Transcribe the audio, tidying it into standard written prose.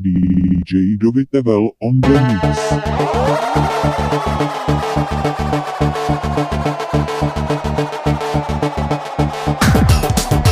DJ Dowii Tewell on the mix.